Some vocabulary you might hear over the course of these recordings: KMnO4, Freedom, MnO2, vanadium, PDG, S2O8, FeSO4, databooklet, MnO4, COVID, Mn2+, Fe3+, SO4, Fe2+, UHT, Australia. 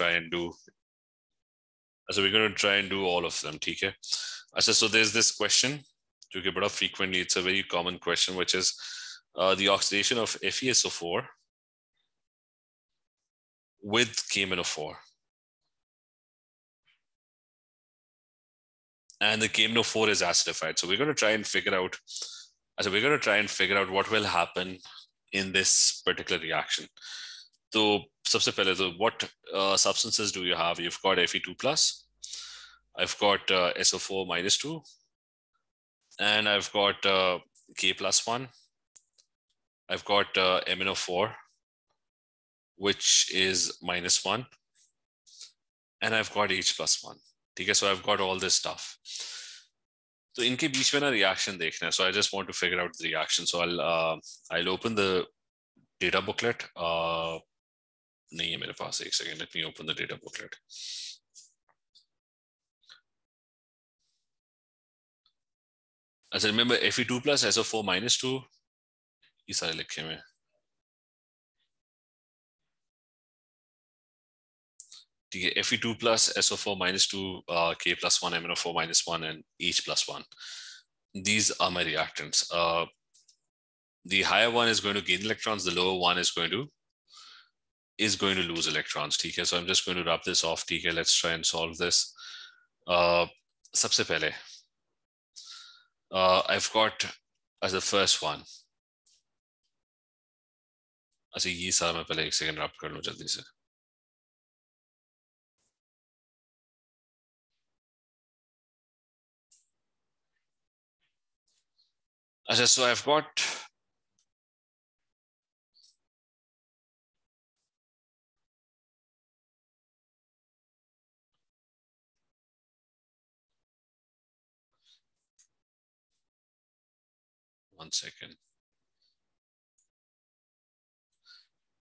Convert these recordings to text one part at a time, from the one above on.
try and do. So we're going to try and do all of them. Okay. So there's this question to get brought up frequently. It's a very common question, which is the oxidation of FeSO4 with KMnO4. And the KMnO4 is acidified. So we're going to try and figure out, what will happen in this particular reaction. So what substances do you have? You've got Fe2+, I've got SO4-2, and I've got K+1. I've got MnO4, which is -1, and I've got H+1. Okay, so I've got all this stuff. So in ke beech mein na reaction dekhna. So I just want to figure out the reaction. So I'll open the data booklet. Nahi hai mere paas, ek second, let me open the data booklet. As I remember, Fe2+, SO4-2. Ye saare likhe mein. Fe2+, SO4-2, K+1, MnO4-1, and H+1. These are my reactants. The higher one is going to gain electrons. The lower one is going to lose electrons. Okay, so I'm just going to wrap this off. Okay, let's try and solve this. Sabse pehle, I've got as the first one. Aise ye sara main pehle ek second wrap kar lo jaldi se. So I've got one second.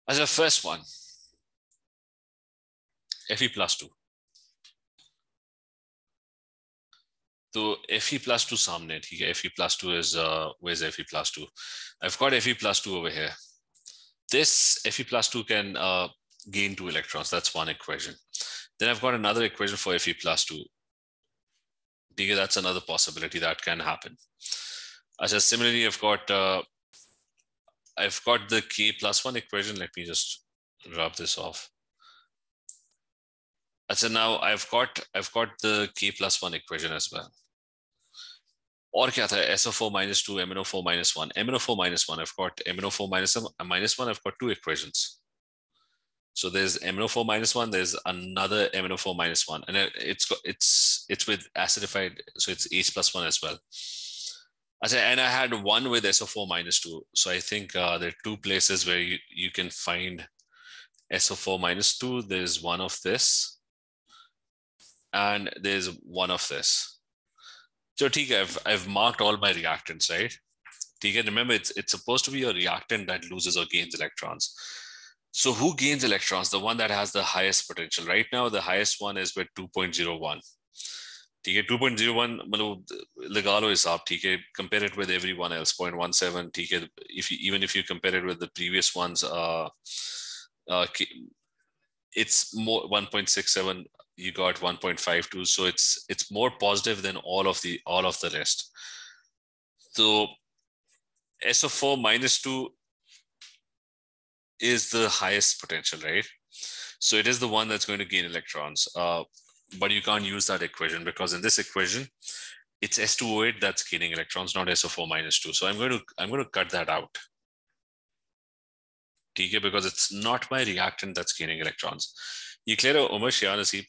As a first one, Fe+2. So Fe+2 samne, Fe+2 is, where's Fe+2? I've got Fe+2 over here. This Fe+2 can gain 2 electrons. That's one equation. Then I've got another equation for Fe+2. That's another possibility that can happen. Similarly, I've got the K+1 equation. Let me just wrap this off. So now I've got the K+1 equation as well. Aur kya tha? SO4-2, MnO4-1. MnO4-1, I've got MnO4-1, I've got 2 equations. So there's MnO4-1, there's another MnO4-1, and it's with acidified, so it's H+1 as well. And I had one with SO4-2. So I think there are 2 places where you can find SO4-2. There's one of this. And there's one of this. So I've marked all my reactants, right? Remember, it's supposed to be a reactant that loses or gains electrons. So who gains electrons? The one that has the highest potential. Right now, the highest one is with 2.01. 2.01, compare it with everyone else, 0.17. Even if you compare it with the previous ones, it's more 1.67. You got 1.52, so it's more positive than all of the rest. So SO4-2 is the highest potential, right? So it is the one that's going to gain electrons. But you can't use that equation because in this equation, it's S2O8 that's gaining electrons, not SO4-2. So I'm going to cut that out. Okay, because it's not my reactant that's gaining electrons. You clear Omar, Shia, Naseeb,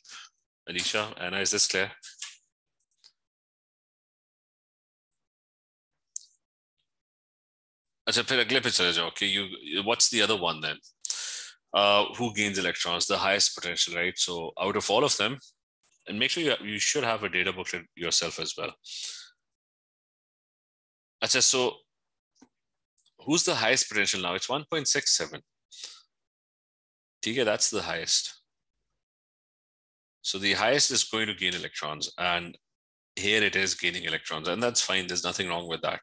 Anisha, Anna, is this clear? Okay, what's the other one then? Who gains electrons? The highest potential, right? So out of all of them, and make sure you should have a data booklet yourself as well. So who's the highest potential now? It's 1.67. Okay, that's the highest. So the highest is going to gain electrons, and here it is gaining electrons, and that's fine. There's nothing wrong with that.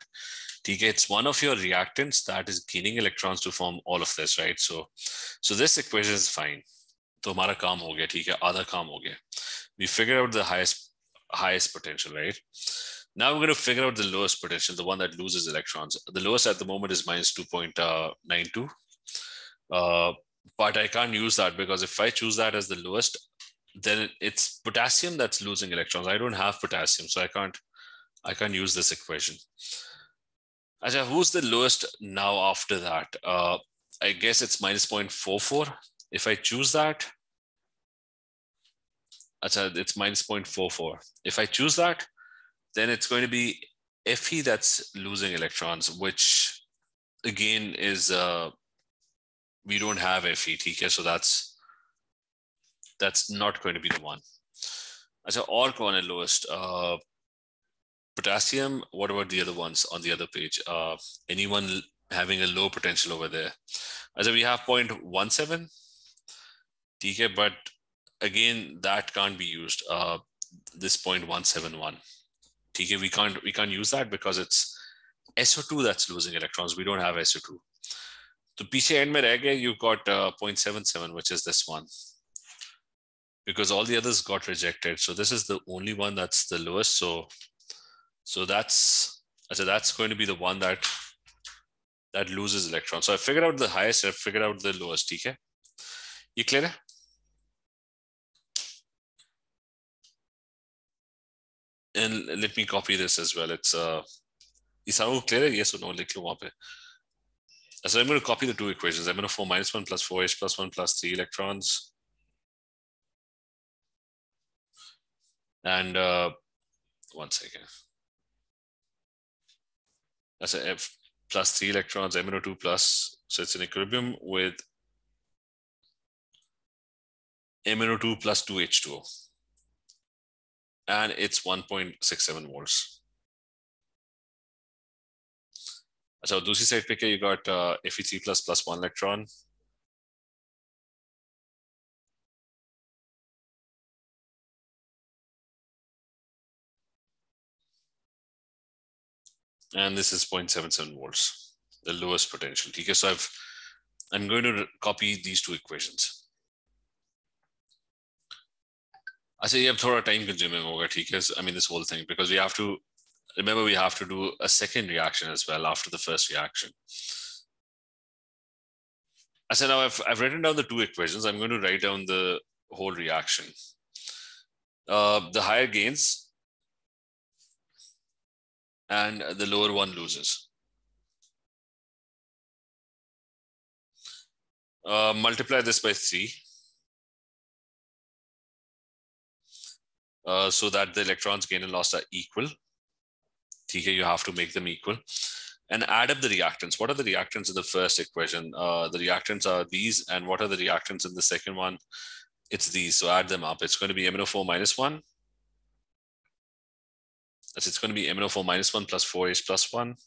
It's one of your reactants that is gaining electrons to form all of this, right? So this equation is fine. तो हमारा काम हो गया, ठीक है, आधा काम हो गया. We figured out the highest potential, right? Now we're going to figure out the lowest potential, the one that loses electrons. The lowest at the moment is -2.92, but I can't use that because if I choose that as the lowest, then it's potassium that's losing electrons. I don't have potassium, so I can't use this equation. Acha, who's the lowest now after that? I guess it's -0.44. If I choose that, acha, it's -0.44. If I choose that, then it's going to be Fe that's losing electrons, which again is we don't have Fe, okay? So that's not going to be the one. Acha, or kaun hai lowest? Potassium. What about the other ones on the other page? Anyone having a low potential over there? As we have 0.17, okay, but again that can't be used. This 0.171, okay, we can't use that because it's SO2 that's losing electrons. We don't have SO2. So piche end mein reh gaya, you've got 0.77, which is this one, because all the others got rejected. So this is the only one that's the lowest. So that's going to be the one that loses electrons. So I figured out the highest, I figured out the lowest, okay? You clear? And let me copy this as well. It's is it clear? Yes or no? So I'm going to copy the two equations. I'm going to MnO4 -1 + 4 H+1 + 3 electrons. And one second. That's a F+3 electrons, MnO2+. So it's in equilibrium with MnO2 + 2 H2O. And it's 1.67 volts. So the other side picker, you got Fe3++ 1 electron. And this is 0.77 volts, the lowest potential. Okay, so I'm going to copy these two equations. I say you have thought time consuming over, because I mean this whole thing, because we have to remember we have to do a second reaction as well after the first reaction. I said now I've written down the two equations. I'm going to write down the whole reaction. The higher gains, and the lower one loses. Multiply this by 3 so that the electrons gained and lost are equal. Okay, you have to make them equal. And add up the reactants. What are the reactants in the first equation? The reactants are these, and what are the reactants in the second one? It's these, so add them up. It's going to be MnO4 -1. It's going to be MnO4 -1 + 4H+1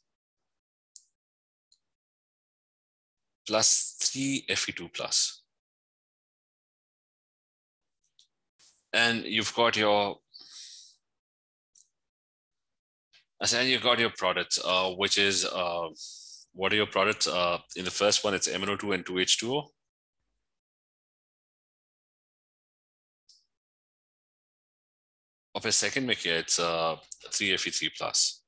+ 3Fe2+. And you've got your products, which is, what are your products? In the first one, it's MnO2 and 2H2O. Of a second make here, it's 3Fe3+.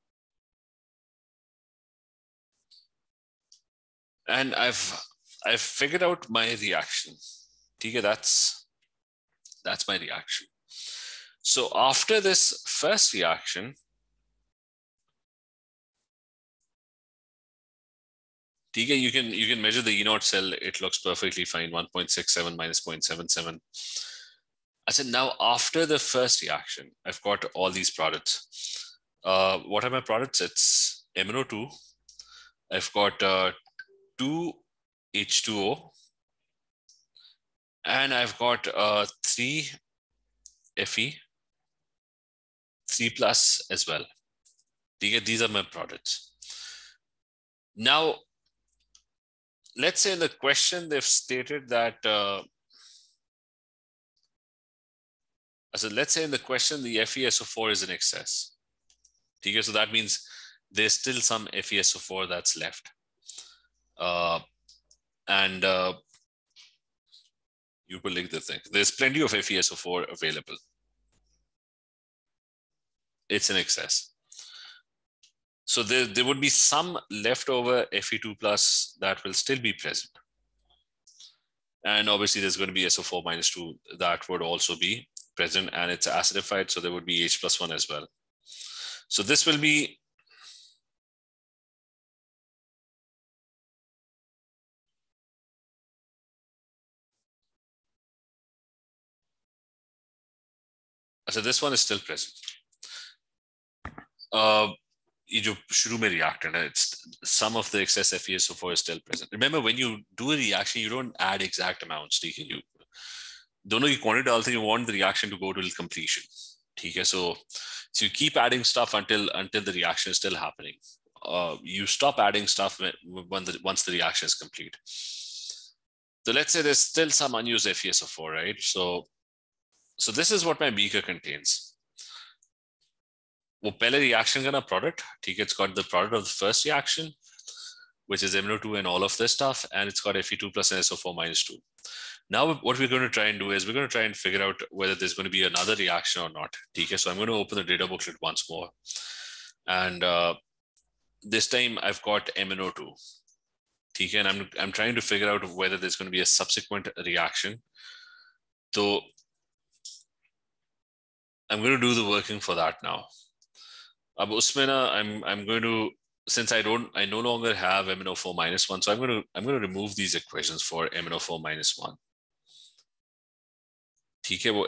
And I've figured out my reaction. Okay, that's my reaction. So after this first reaction, okay, you can measure the E0 cell. It looks perfectly fine. 1.67 minus 0.77. I said, now after the first reaction, I've got all these products. What are my products? It's MnO2. I've got 2H2O. And I've got 3Fe3+ as well. These are my products. Now, let's say in the question, they've stated that so let's say in the question, the FeSO4 is in excess. Okay, so that means there's still some FeSO4 that's left. And you collect the thing. There's plenty of FeSO4 available. It's in excess. So there would be some leftover Fe2+ that will still be present. And obviously there's going to be SO4 - 2 that would also be present, and it's acidified. So there would be H+1 as well. So this will be so this one is still present. Some of the excess FeSO4 is still present. Remember, when you do a reaction, you don't add exact amounts. You don't know you want the reaction to go to completion. So you keep adding stuff until the reaction is still happening. You stop adding stuff once the reaction is complete. So let's say there's still some unused FeSO4, right? So this is what my beaker contains. It's got the product of the first reaction, which is MnO2 and all of this stuff, and it's got Fe2+ and SO4 - 2. Now, what we're going to try and do is we're going to try and figure out whether there's going to be another reaction or not. So I'm going to open the data booklet once more, and this time I've got MnO2. And I'm trying to figure out whether there's going to be a subsequent reaction. So I'm going to do the working for that now. I'm going to, since I no longer have MnO4 - 1, so I'm going to remove these equations for MnO4 - 1.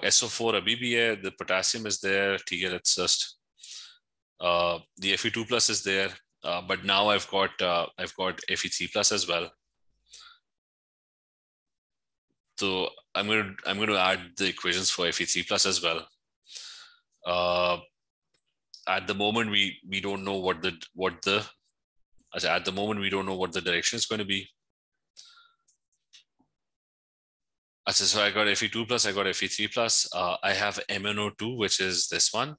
SO4 abhi bhi hai, the potassium is there. Let's just the Fe2+ is there, but now I've got Fe3+ as well. So I'm going to add the equations for Fe3+ as well. At the moment, we don't know what the direction is going to be. So I got Fe2+, I got Fe3+. I have MnO2, which is this one.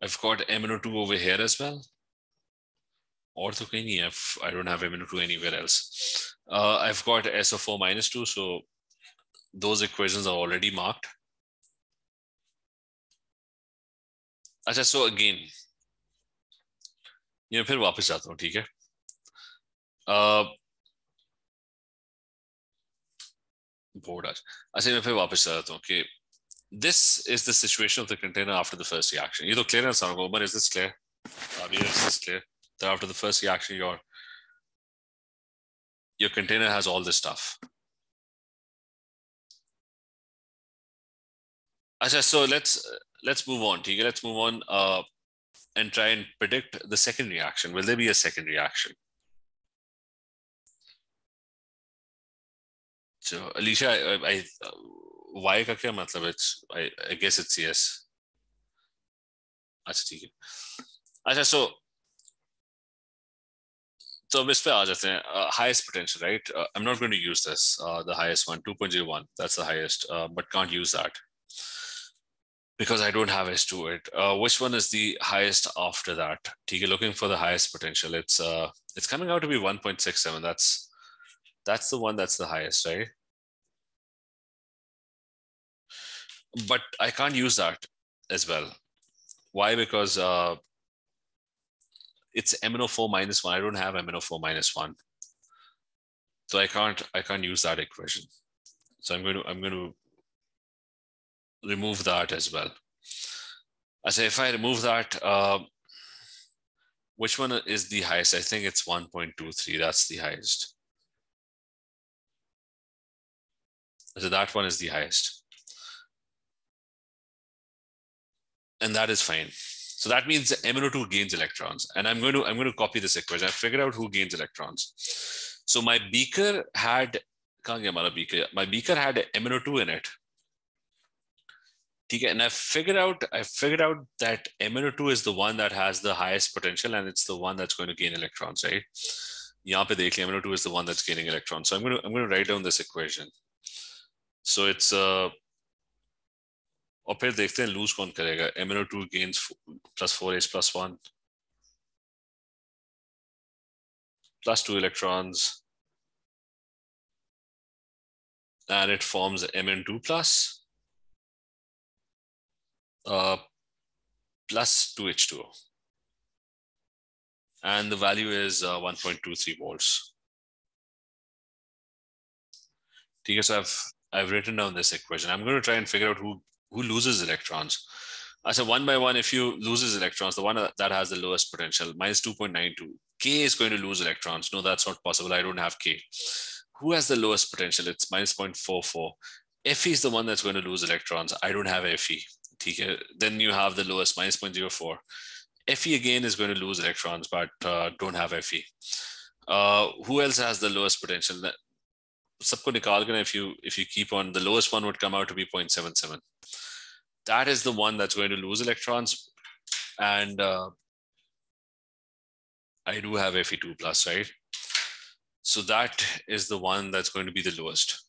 I've got MnO2 over here as well. I don't have MnO2 anywhere else. I've got SO4 - 2, so those equations are already marked. So again, फिर वापस जाता हूँ, ठीक है? मैं फिर वापस जाता हूँ कि this is the situation of the container after the first reaction. ये तो clear है सारों को, Omar, is this clear? Is this clear? That after the first reaction, your container has all this stuff. So let's move on. Let's move on and try and predict the second reaction. Will there be a second reaction? So Alicia, why ka kya matlab? I guess it's yes. So this highest potential, right? I'm not going to use this. The highest one, 2.01. That's the highest, but can't use that, because I don't have S2O8. Which one is the highest after that? You're looking for the highest potential. It's coming out to be 1.67. That's the one that's the highest, right? But I can't use that as well. Why? Because it's MnO4 - 1. I don't have MnO4 - 1, so I can't use that equation. So I'm going to remove that as well. If I remove that, which one is the highest? I think it's 1.23. That's the highest. So that one is the highest. And that is fine. So that means MnO2 gains electrons. And I'm going to copy this equation. I figured out who gains electrons. So my beaker had, my beaker had MnO2 in it. And I figured out that MnO2 is the one that has the highest potential, and it's the one that's going to gain electrons, right? MnO2 is the one that's gaining electrons. So I'm going to write down this equation. So it's MnO2 gains +4H+1 +2 electrons and it forms Mn2+, plus 2H2O. And the value is 1.23 moles. Okay, so I've written down this equation. I'm going to try and figure out who loses electrons. I said one by one, if you loses electrons, the one that has the lowest potential, minus 2.92. K is going to lose electrons. No, that's not possible. I don't have K. Who has the lowest potential? It's minus 0.44. Fe is the one that's going to lose electrons. I don't have Fe. Then you have the lowest, minus 0.04. Fe again is going to lose electrons, but don't have Fe. Who else has the lowest potential? If you keep on, the lowest one would come out to be 0.77. That is the one that's going to lose electrons. And I do have Fe2+, right? So that is the one that's going to be the lowest.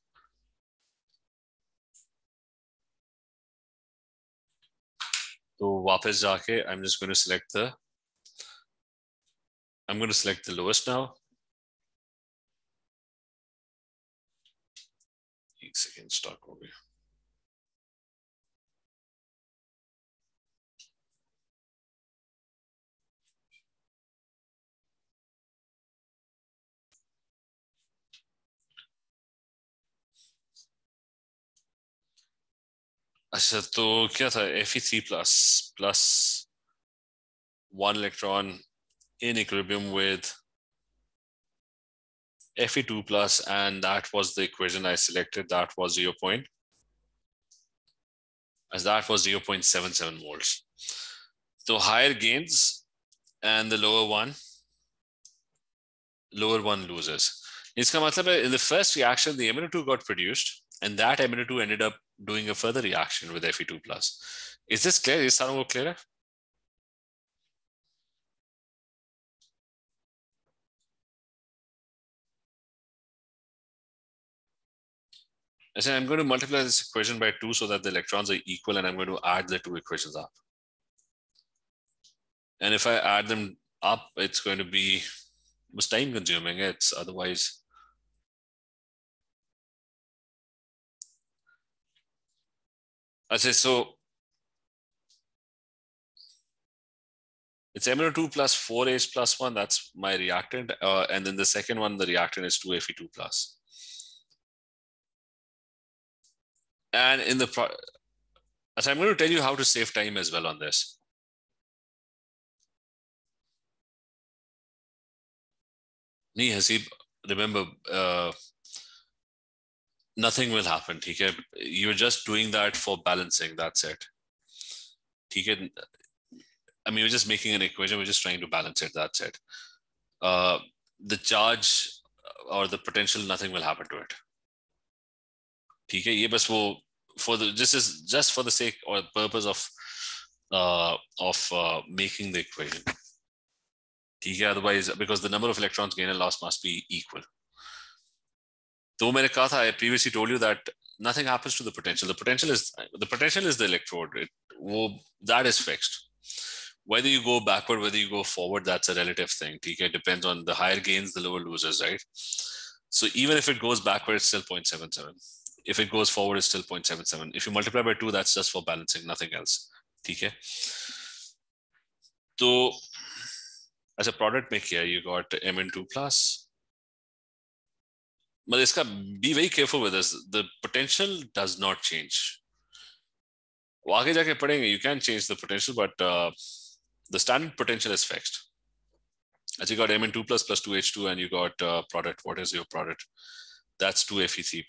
So वापस जाके, I'm just going to select the, I'm going to select the lowest now. Ek second stuck over here. अच्छा तो क्या था Fe3+, plus one electron in equilibrium with Fe2+, and that was the equation I selected. That was 0.77 moles. So higher gains and the lower one loses. इसका मतलब है, in the first reaction, the MnO2 got produced, and that MnO2 ended up doing a further reaction with Fe2+. Is this clear? Is that more clearer? I said I'm going to multiply this equation by 2 so that the electrons are equal, and I'm going to add the two equations up. And if I add them up, it's going to be, it was time consuming. It's otherwise. I say, so it's MnO2 plus 4H plus 1. That's my reactant. And then the second one, the reactant is 2Fe2+. And in the as I'm going to tell you how to save time as well on this. Nee, Haseeb, remember, nothing will happen. Okay? You're just doing that for balancing. That's it. Okay? I mean, you're just making an equation. We're just trying to balance it. That's it. The charge or the potential, nothing will happen to it. Okay? Ye bas wo, for the, this is just for the sake or purpose of making the equation. Okay? Otherwise, because the number of electrons gain and loss must be equal. Though I previously told you that nothing happens to the potential. The potential is the electrode. That is fixed. Whether you go backward, whether you go forward, that's a relative thing. It depends on the higher gains, the lower losers, right? So even if it goes backward, it's still 0.77. If it goes forward, it's still 0.77. If you multiply by 2, that's just for balancing, nothing else. Okay. So as a product make here, you got Mn2+. But be very careful with this. The potential does not change. You can change the potential, but the standard potential is fixed. As you got Mn2 plus 2H2, and you got product. What is your product? That's 2Fe3+.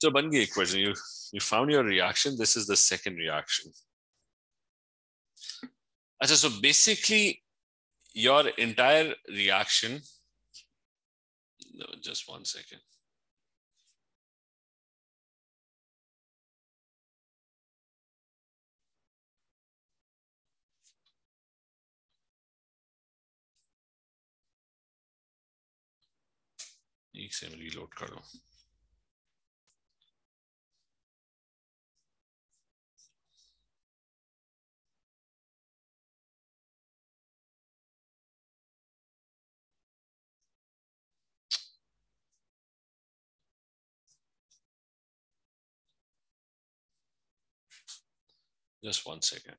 So, Bunge equation. You found your reaction. This is the second reaction. So basically, your entire reaction. No, just one second. Reload karo. Just 1 second.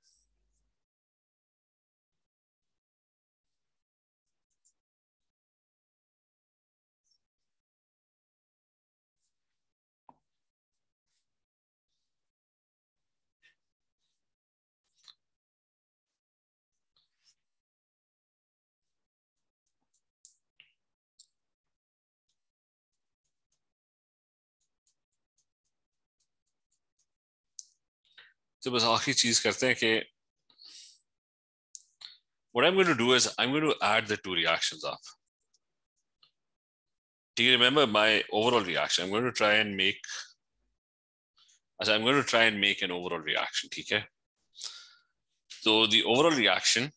So bas aakhri cheez karte hain ke what I'm going to do is I'm going to add the two reactions up. Do you remember my overall reaction? I'm going to try and make an overall reaction, okay? So the overall reaction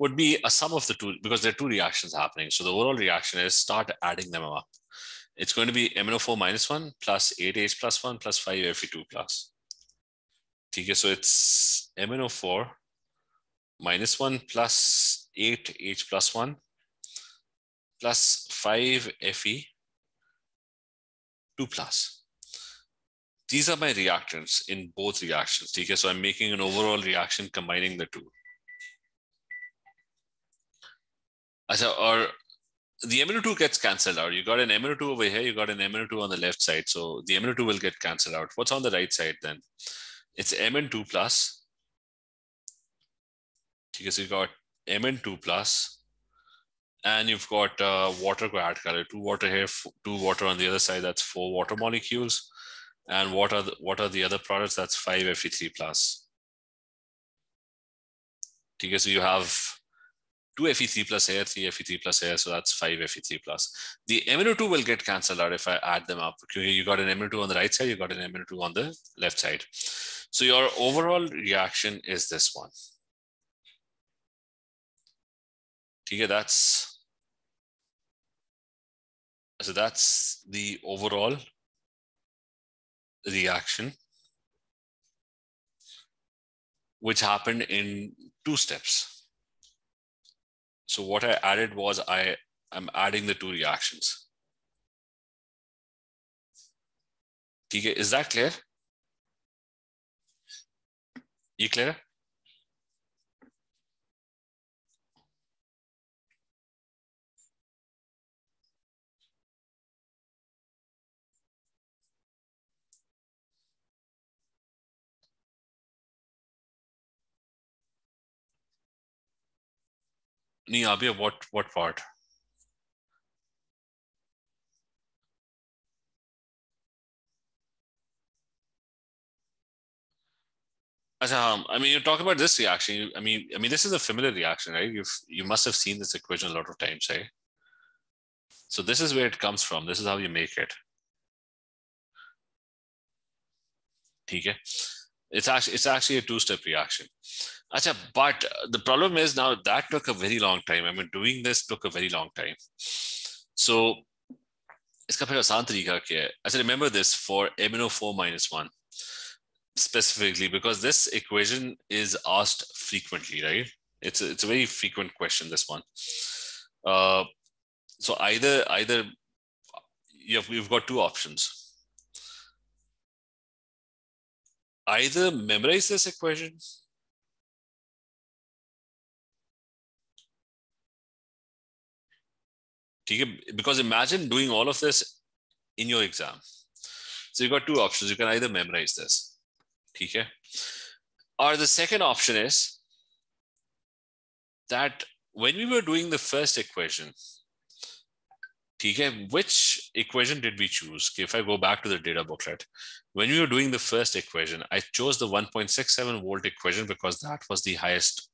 would be a sum of the two, because there are two reactions happening. So the overall reaction is start adding them up. It's going to be MnO4 minus 1 plus 8H plus 1 plus 5 Fe2 plus. Okay, so it's MnO4 minus 1 plus 8H plus 1 plus 5 Fe2 plus. These are my reactants in both reactions. Okay, so I'm making an overall reaction combining the two. Or the MnO2 gets cancelled out. You got an MnO2 over here, you got an MnO2 on the left side. So the MnO2 will get cancelled out. What's on the right side then? It's Mn2 plus. Because you got Mn2 plus, and you've got water ko add kar rahe. 2 water here, 2 water on the other side. That's 4 water molecules. And what are the other products? That's 5 Fe3+. Because you have 2 Fe3+ here, 3 Fe3+ here, so that's 5 Fe3+. The MnO2 will get cancelled out if I add them up. You got an MnO2 on the right side, you got an MnO2 on the left side. So your overall reaction is this one. Okay, that's the overall reaction, which happened in 2 steps. So what I added was I'm adding the two reactions. Okay, is that clear? You clear? Abhi, what part? I mean, you talk about this reaction. I mean, this is a familiar reaction, right? You must have seen this equation a lot of times, right? So this is where it comes from. This is how you make it. Okay. It's actually a 2-step reaction. Achha, but the problem is now that took a very long time. I mean, doing this took a very long time. So, remember this for MnO4 minus 1 specifically, because this equation is asked frequently, right? It's a very frequent question, this one. So either we've got 2 options. Either memorize this equation because imagine doing all of this in your exam. So you got 2 options. You can either memorize this, okay? Or the second option is that when we were doing the first equation, which equation did we choose? If I go back to the data booklet, when we were doing the first equation, I chose the 1.67 volt equation because that was the highest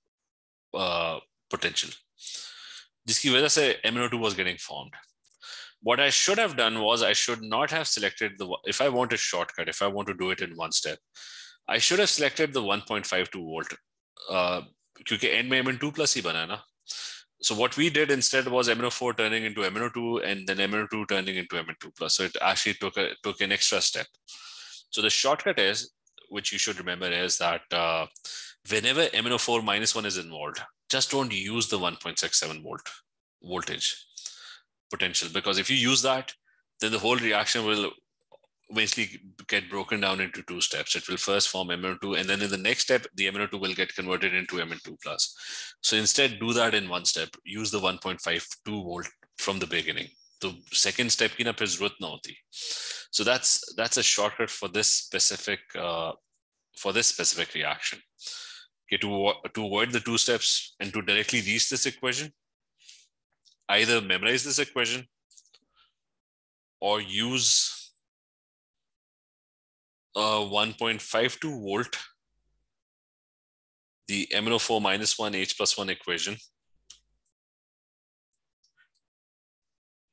potential. Jiski wajah se MnO2 was getting formed. What I should have done was I should not have selected the, if I want a shortcut, if I want to do it in 1 step, I should have selected the 1.52 volt. Kyunki end mein MN2+ hi bana na. So what we did instead was MnO4 turning into MnO2 and then MnO2 turning into Mn2+. So it actually took an extra step. So the shortcut is, which you should remember, is that whenever MnO4 minus 1 is involved, just don't use the 1.67 voltage potential, because if you use that, then the whole reaction will basically get broken down into two steps. It will first form MnO2, and then in the next step, the MnO2 will get converted into Mn2+. So instead, do that in one step. Use the 1.52 volt from the beginning. The second step ki na phir zarurat na hoti. So that's a shortcut for this specific reaction. Okay, to avoid the two steps and to directly reach this equation, either memorize this equation or use 1.52 volt, the MnO4 -1 H+1 equation.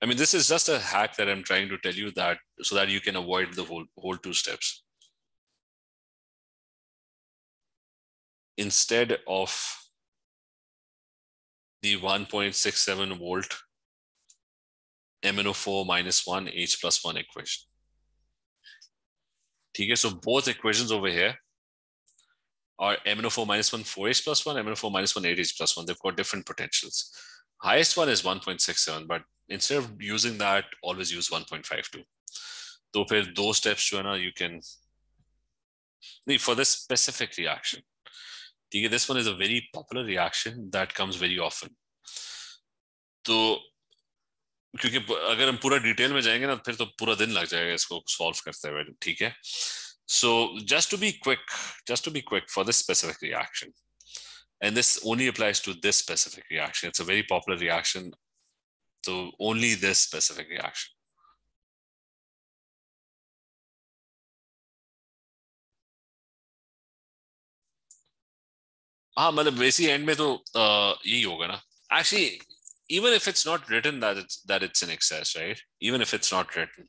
I mean, this is just a hack that I'm trying to tell you that so that you can avoid the whole two steps. Instead of the 1.67 volt MnO4 -1 H+1 equation. Okay, so both equations over here are MnO4 -1 4H+1, MnO4 -1 8H+1. They've got different potentials. Highest one is 1.67, but instead of using that, always use 1.52. So for those steps, Joanna, you can, for this specific reaction, okay, this one is a very popular reaction that comes very often. So, क्योंकि अगर हम पूरा detail में जाएंगे ना फिर तो पूरा दिन लग जाएगा इसको सॉल्व करते हुए, ठीक है? So just to be quick for this specific reaction, and this only applies to this specific reaction. It's a very popular reaction, so only this specific reaction. हाँ मतलब वैसी एंड में तो यही होगा ना. Actually, even if it's not written that it's in excess, right? Even if it's not written,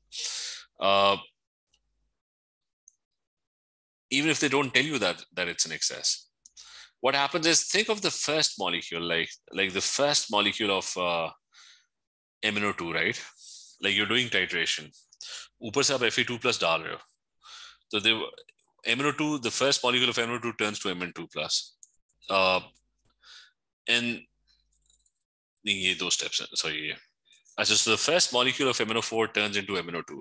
even if they don't tell you that it's in excess, what happens is think of the first molecule, like the first molecule of MnO2, right? Like you're doing titration. Upar se aap Fe2+ dal rahe ho. So MnO2, the first molecule of MnO2 turns to Mn2+. And those steps. Sorry. So the first molecule of MnO4 turns into MnO2.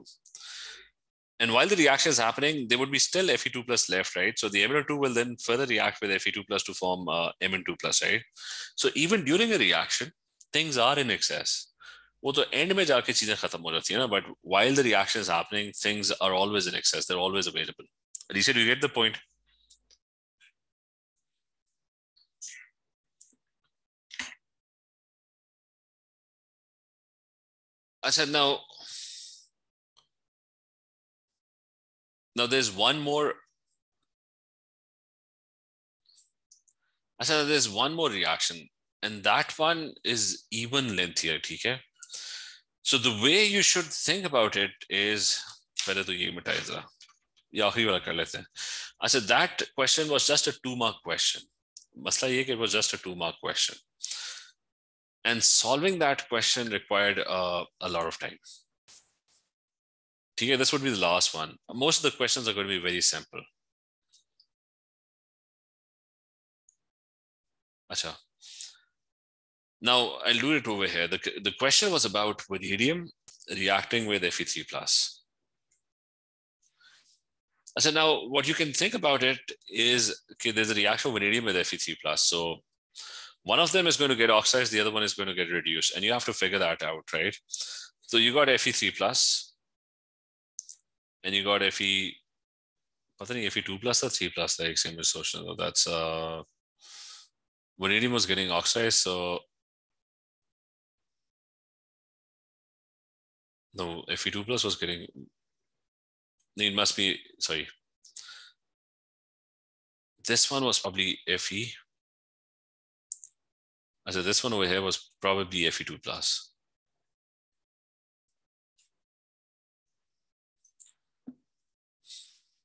And while the reaction is happening, there would be still Fe2+ left, right? So the MnO2 will then further react with Fe2+ to form Mn2+, right? So even during a reaction, things are in excess. But while the reaction is happening, things are always in excess. They're always available. Alicia, do you get the point? I said, now there's one more. I said, there's one more reaction, and that one is even lengthier, okay? So the way you should think about it is, I said, that question was just a 2-mark question. It was just a 2-mark question. And solving that question required a lot of time. Okay, this would be the last one. Most of the questions are going to be very simple. Achha. Now, I'll do it over here. The question was about vanadium reacting with Fe3+. So now, what you can think about it is, okay, there's a reaction of vanadium with Fe3+. So one of them is going to get oxidized, the other one is going to get reduced, and you have to figure that out, right? So you got Fe3+, and you got Fe2+ or 3+, like same dissociation. So that's vanadium was getting oxidized, so no, Fe2+ was getting. It must be sorry. This one was probably Fe. I said this one over here was probably Fe2+.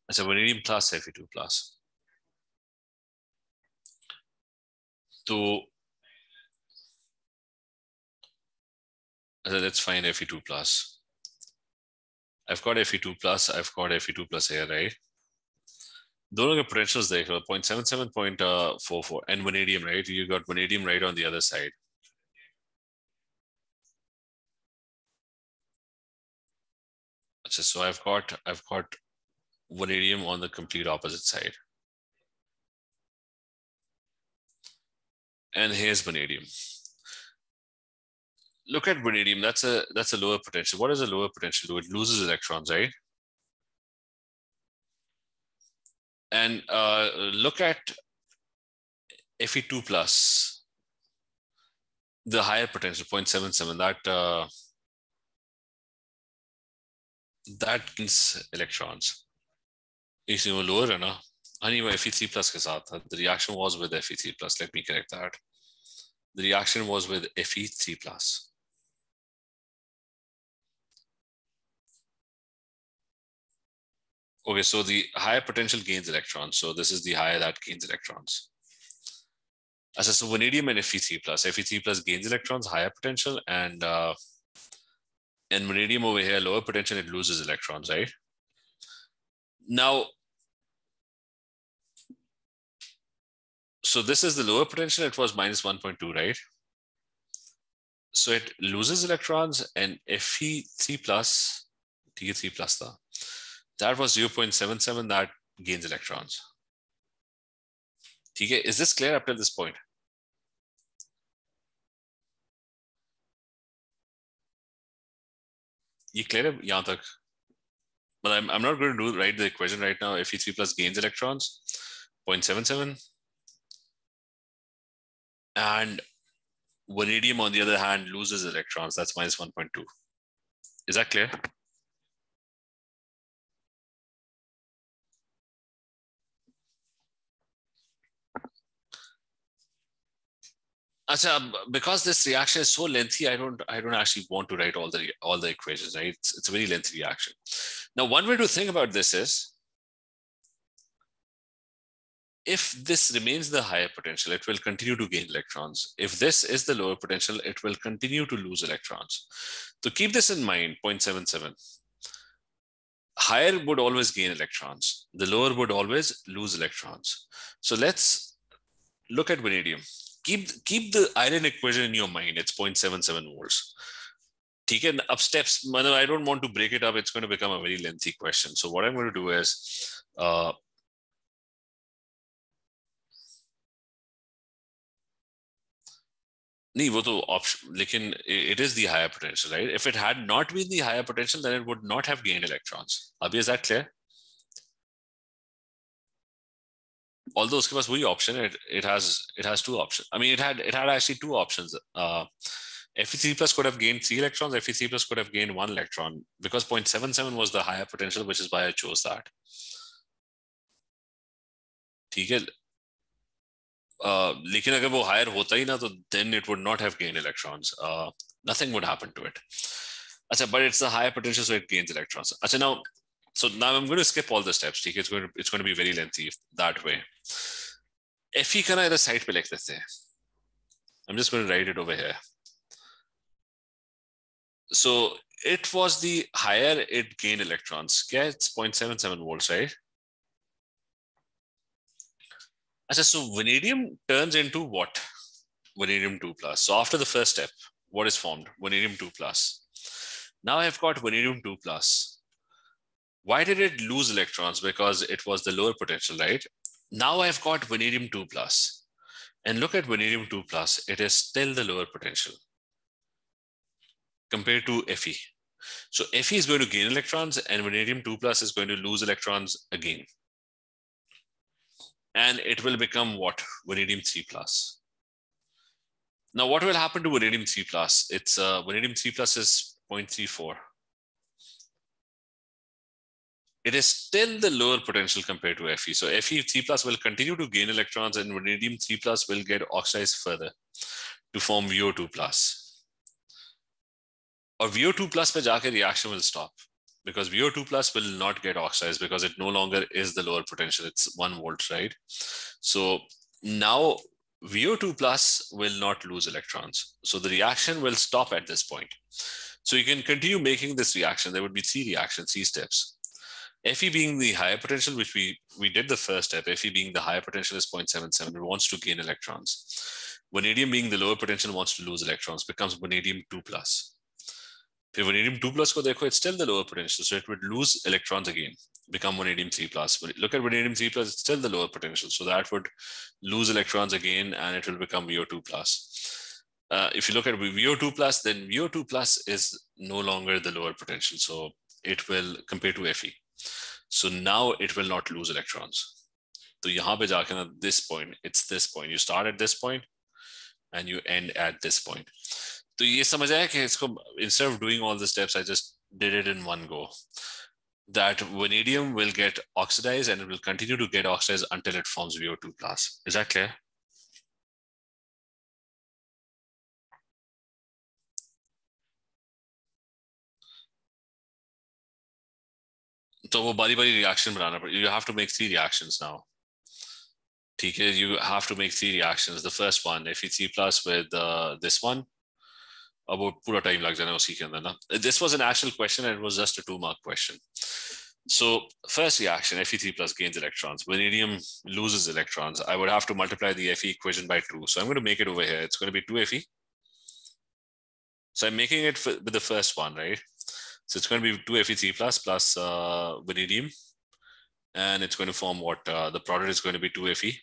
I said vanadium plus Fe2+. So I said let's find Fe2+. I've got Fe2+. I've got Fe2+ here, right? Dono ke potentials there, 0.77, 0.44, and vanadium, right? You got vanadium right on the other side. So I've got vanadium on the complete opposite side. And here's vanadium. Look at vanadium, that's a lower potential. What does a lower potential do? It loses electrons, right? And look at Fe2+, the higher potential, 0.77, that gains electrons. Is it lower or not? Anyway, Fe3+ ke saath, the reaction was with Fe3+. Let me correct that. The reaction was with Fe3+. Okay, so the higher potential gains electrons. So this is the higher that gains electrons. So vanadium and Fe3+ gains electrons, higher potential, and vanadium over here, lower potential, it loses electrons, right? Now, so this is the lower potential, it was -1.2, right? So it loses electrons, and Fe3+, Fe3+, that was 0.77, that gains electrons. Is this clear up till this point? You clear it? Yeah, but I'm not going to write the equation right now. Fe3+ gains electrons, 0.77. And vanadium, on the other hand, loses electrons. That's -1.2. Is that clear? Because this reaction is so lengthy, I don't actually want to write all the equations, right? It's a very lengthy reaction. Now, one way to think about this is, if this remains the higher potential, it will continue to gain electrons. If this is the lower potential, it will continue to lose electrons. So keep this in mind, 0.77. Higher would always gain electrons. The lower would always lose electrons. So let's look at vanadium. Keep the iron equation in your mind. It's 0.77 volts. Okay, up steps, I don't want to break it up. It's going to become a very lengthy question. So what I'm going to do is, it is the higher potential, right? If it had not been the higher potential, then it would not have gained electrons. Abhi, is that clear? Although uske paas wahi option, it has two options. I mean, it had actually two options. Fe3+ could have gained 3 electrons. Fe3+ could have gained 1 electron, because 0.77 was the higher potential, which is why I chose that. Okay. Lekin agar wo higher hota hi na, to then it would not have gained electrons. Nothing would happen to it. Achha, but it's the higher potential, so it gains electrons. Achha, now I'm going to skip all the steps. Okay? It's going to be very lengthy that way. Fe ka na idhar side pe likh dete hain. I'm just going to write it over here. So it was the higher, it gained electrons. Okay? It's 0.77 volts, right? So vanadium turns into what? Vanadium 2+. So after the first step, what is formed? Vanadium 2+. Now I've got vanadium 2+. Why did it lose electrons? Because it was the lower potential, right? Now I've got vanadium 2+. And look at vanadium 2+. It is still the lower potential compared to Fe. So Fe is going to gain electrons, and vanadium 2+ is going to lose electrons again. And it will become what? Vanadium 3+. Now, what will happen to vanadium 3+? It's vanadium 3+ is 0.34. It is still the lower potential compared to Fe. So Fe3+ will continue to gain electrons, and vanadium 3+ will get oxidized further to form VO2+. Or VO2+ pe jaake reaction will stop, because VO2+ will not get oxidized because it no longer is the lower potential. It's 1 volt, right? So now VO2+ will not lose electrons. So the reaction will stop at this point. So you can continue making this reaction. There would be 3 reactions, 3 steps. Fe being the higher potential, which we did the first step. Fe being the higher potential is 0.77. It wants to gain electrons. Vanadium being the lower potential wants to lose electrons, becomes vanadium 2+. If vanadium-2+ ko dekho, it's still the lower potential, so it would lose electrons again, become vanadium-3+. But look at vanadium-3+, it's still the lower potential, so that would lose electrons again, and it will become VO2+. If you look at VO2+, then VO2+ is no longer the lower potential, so it will compare to Fe. So now it will not lose electrons. So yahan pe ja ke na, this point, it's this point. You start at this point, and you end at this point. So ye samajh aaya ki isko, instead of doing all the steps, I just did it in one go. That vanadium will get oxidized and it will continue to get oxidized until it forms VO2+. Is that clear? So wo bari-bari reaction banana, but you have to make 3 reactions now. You have to make 3 reactions. The first one, Fe3+ with this one. About pura time lag jana uski ke andar na. This was an actual question and it was just a 2-mark question. So first reaction, Fe3+ gains electrons. Vanadium loses electrons. I would have to multiply the Fe equation by 2. So I'm going to make it over here. It's going to be 2Fe. So I'm making it with the first one, right? So it's going to be 2Fe3+ plus vanadium. And it's going to form what? The product is going to be 2Fe.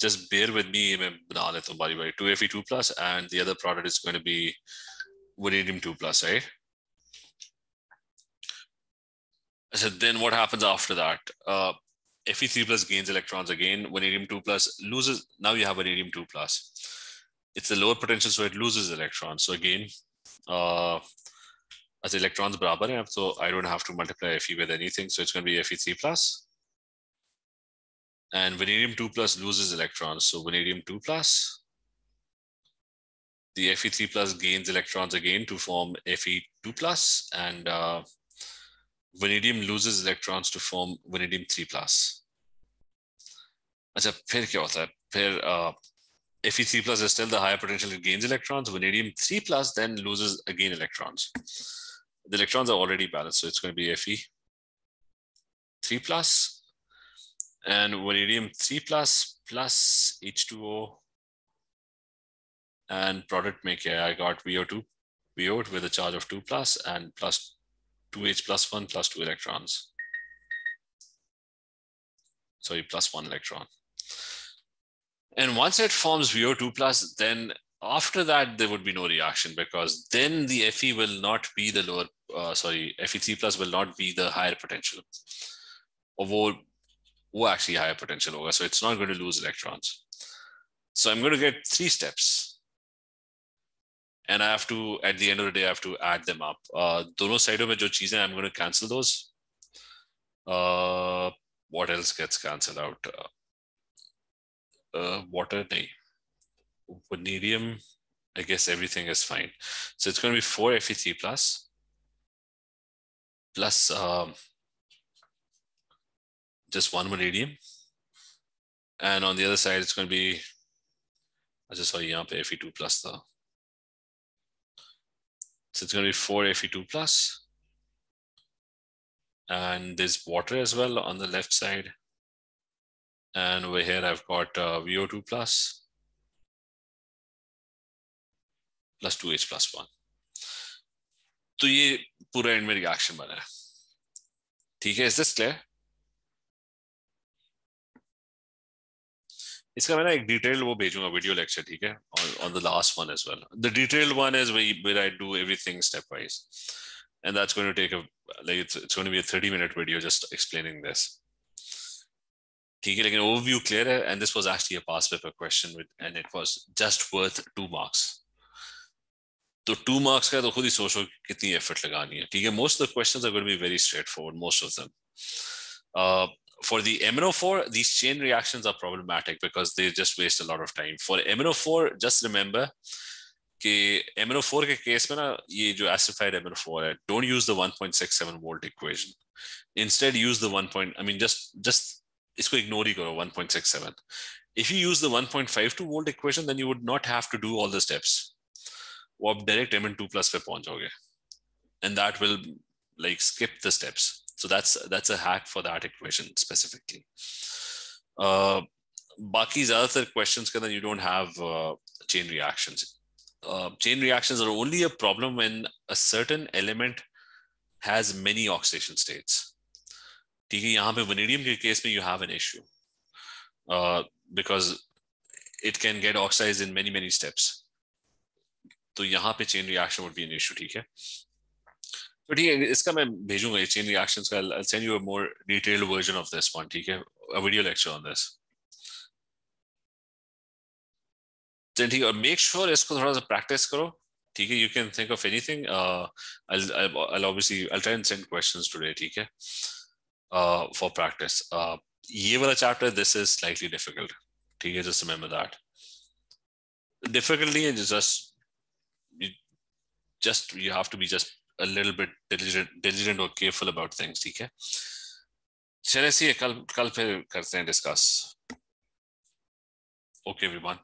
Just bear with me, 2Fe2+, and the other product is going to be vanadium-2+, right? So then what happens after that? Fe3+ gains electrons again, vanadium-2+ loses, now you have vanadium-2+. It's a lower potential, so it loses electrons. So again, as electrons barabar hai, so I don't have to multiply Fe with anything, so it's going to be Fe3+. And vanadium-2+ loses electrons. So vanadium-2+. The Fe3+ gains electrons again to form Fe2+. And vanadium loses electrons to form vanadium-3+. Achha, phir kya hota hai? Phir, Fe3+ is still the higher potential. It gains electrons. Vanadium-3+ then loses again electrons. The electrons are already balanced. So it's going to be Fe3+. And vanadium-3+ plus H2O and product make here. I got VO with a charge of 2+ and plus 2H+1 plus 2 electrons. Sorry, plus 1 electron. And once it forms VO2+, then after that, there would be no reaction because then the Fe will not be the lower, sorry, Fe3+ will not be the higher potential. Although actually higher potential over, so it's not going to lose electrons. So I'm going to get 3 steps. And I have to, at the end of the day, I have to add them up. Dono sides mein jo cheeze hain, I'm going to cancel those. What else gets cancelled out? Water, nahi. Vanadium, I guess everything is fine. So it's going to be 4Fe3+, plus just 1 vanadium, and on the other side it's going to be, I just saw Fe2+ though, so it's going to be 4Fe2+, and there's water as well on the left side, and over here I've got VO2+ plus 2H+1. So ye pura end mein reaction bana hai. Theek hai, is this clear? Iska main ek detailed wo bhejunga video lecture, theek hai, on the last one as well. The detailed one is where I do everything stepwise, and that's going to take it's going to be a 30-minute video just explaining this. Theek hai, lekin overview clear hai, and this was actually a past paper question and it was just worth 2 marks. So 2 marks ka to khud hi socho kitni effort lagani hai. Theek hai, most of the questions are going to be very straightforward, most of them. For the MnO4, these chain reactions are problematic because they just waste a lot of time. For MnO4, just remember that MnO4 ke case mein na, ye jo acidified MnO4 hai, don't use the 1.67 volt equation. Instead, use the just isko ignore hi karo, 1.67. If you use the 1.52 volt equation, then you would not have to do all the steps. Wo ab direct Mn2+ pe pahunchoge, and that will like skip the steps. So that's a hack for that equation specifically. Baki zyadatar questions ke andar you don't have chain reactions. chain reactions are only a problem when a certain element has many oxidation states. In vanadium case, you have an issue because it can get oxidized in many, many steps. So here, chain reaction would be an issue. But chain reactions, I'll send you a more detailed version of this one, a video lecture on this. Then make sure isko practice karo. You can think of anything. I'll try and send questions today. For practice. Ye wala chapter, this is slightly difficult. Just remember that. Difficulty is you have to be just a little bit diligent or careful about things. Okay. Chale see, kal phir karte hain discuss. Okay, everyone.